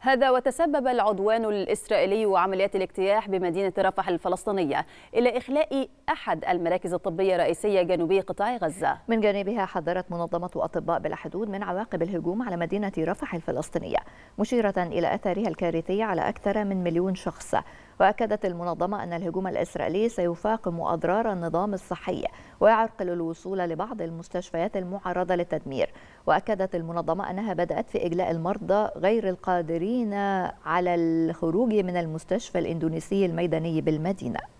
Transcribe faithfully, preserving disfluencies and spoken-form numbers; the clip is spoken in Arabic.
هذا وتسبب العدوان الإسرائيلي وعمليات الاجتياح بمدينة رفح الفلسطينية إلى إخلاء أحد المراكز الطبية الرئيسية جنوبي قطاع غزة. من جانبها حذرت منظمة أطباء بلا حدود من عواقب الهجوم على مدينة رفح الفلسطينية، مشيرة إلى آثارها الكارثية على أكثر من مليون شخص. وأكدت المنظمة أن الهجوم الإسرائيلي سيفاقم أضرار النظام الصحي ويعرقل الوصول لبعض المستشفيات المعرضة للتدمير. وأكدت المنظمة أنها بدأت في إجلاء المرضى غير القادرين على الخروج من المستشفى الإندونيسي الميداني بالمدينة.